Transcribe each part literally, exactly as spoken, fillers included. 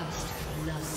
First love.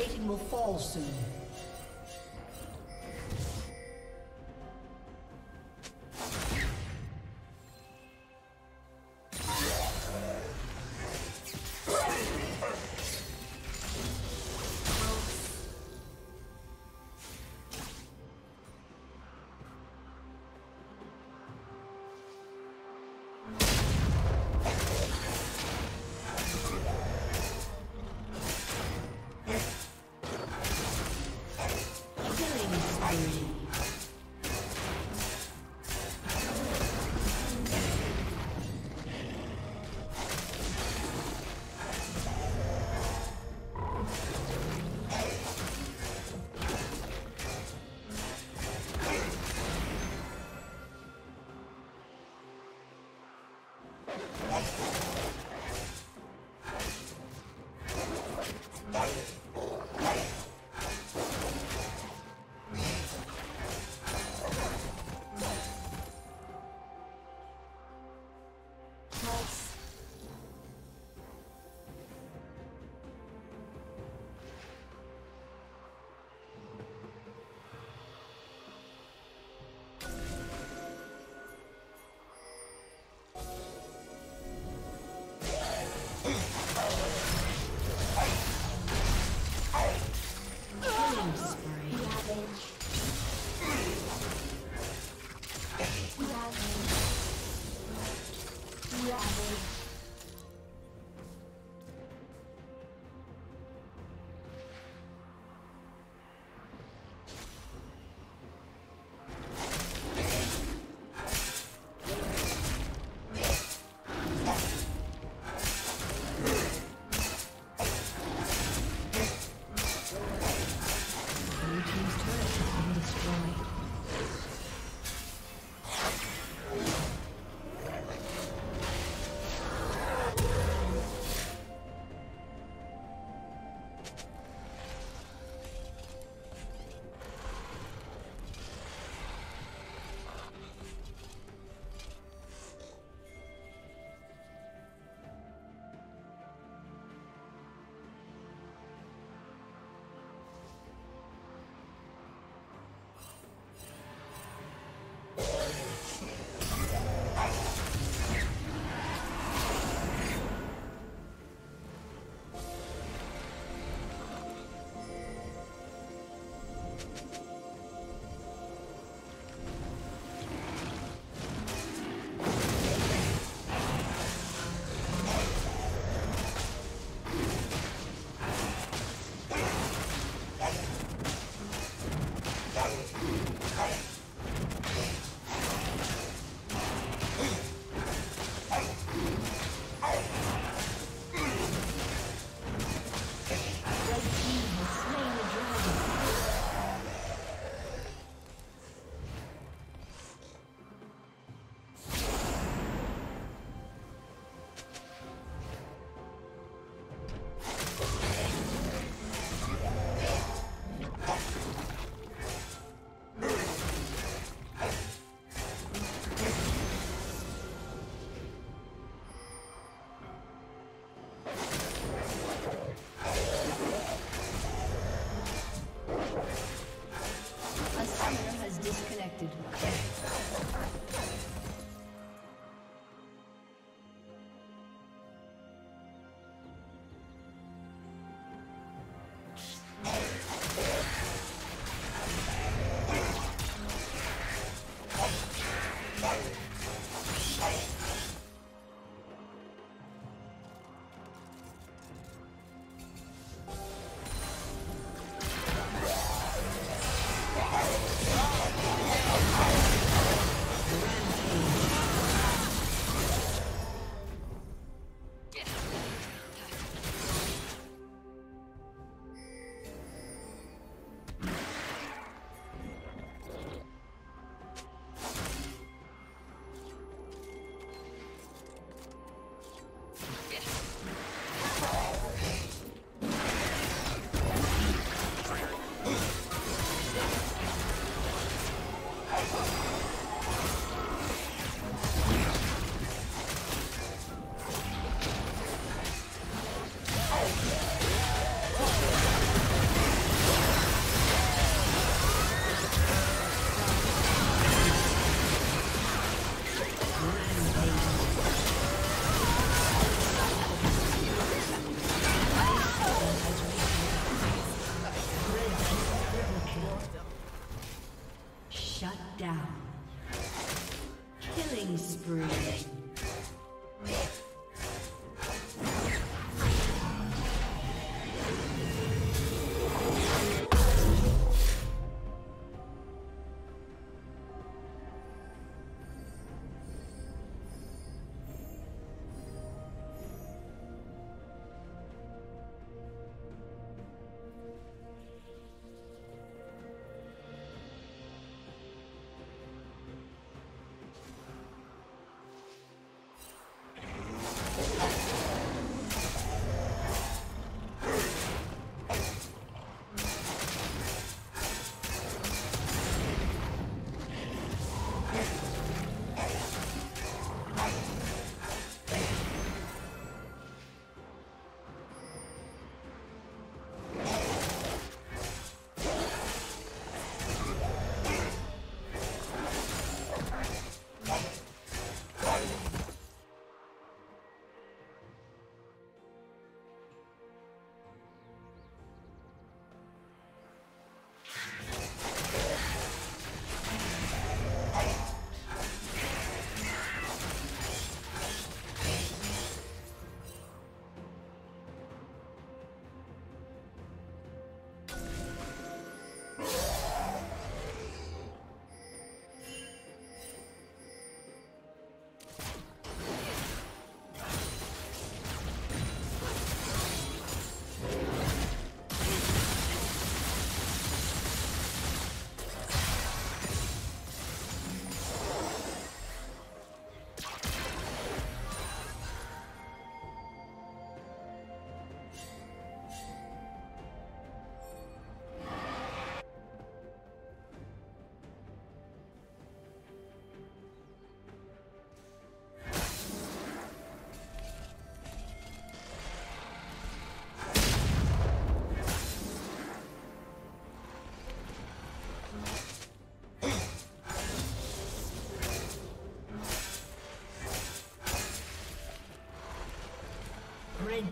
Plating will fall soon.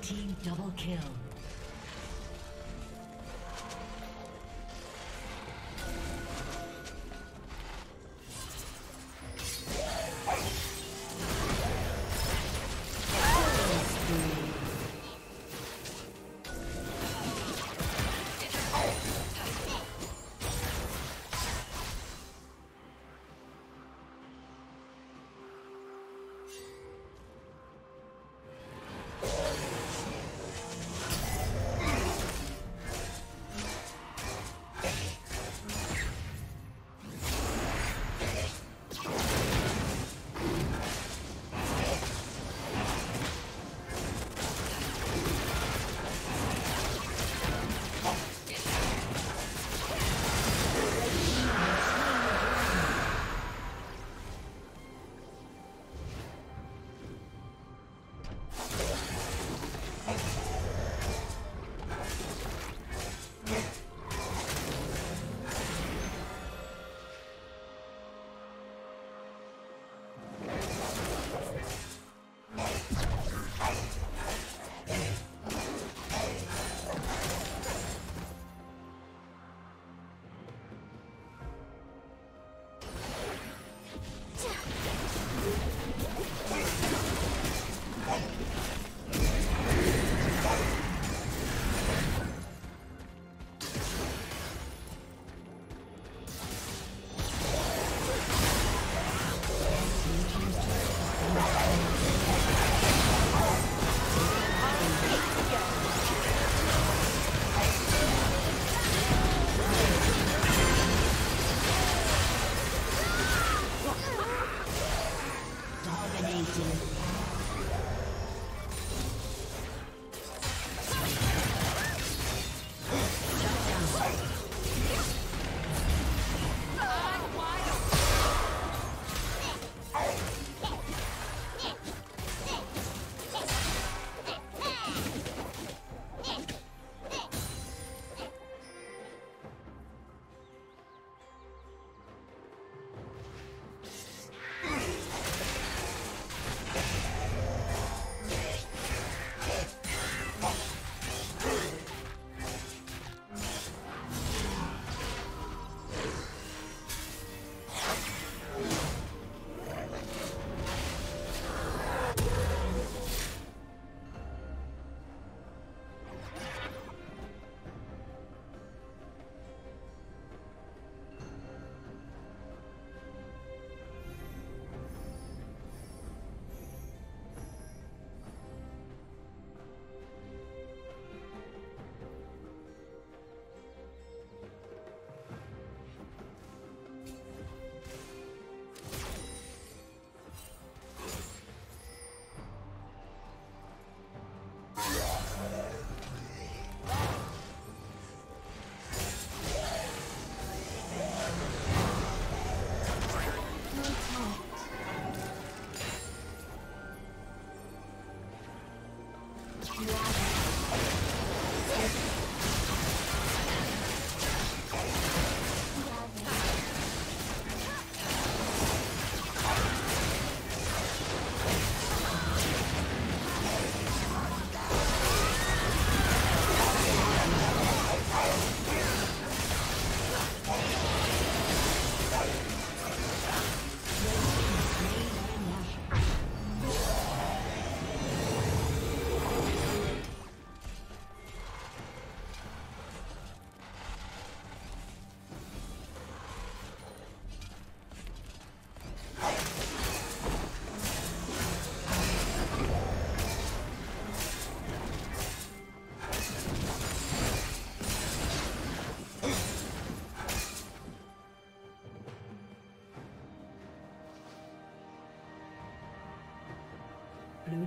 Team double kill. Blue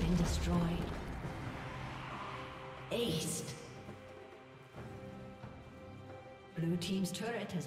been destroyed. Aced. Blue team's turret has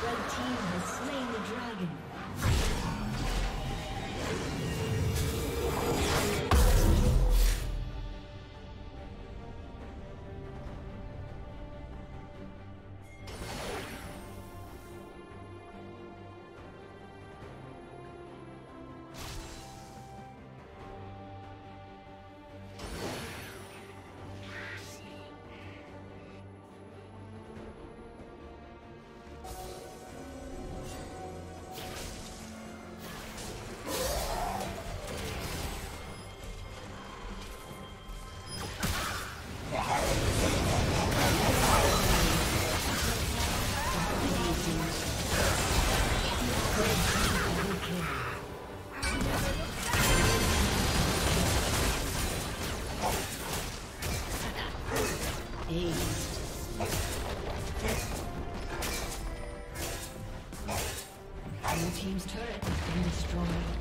Blue team's turret has been destroyed. Blue team's turret has been destroyed.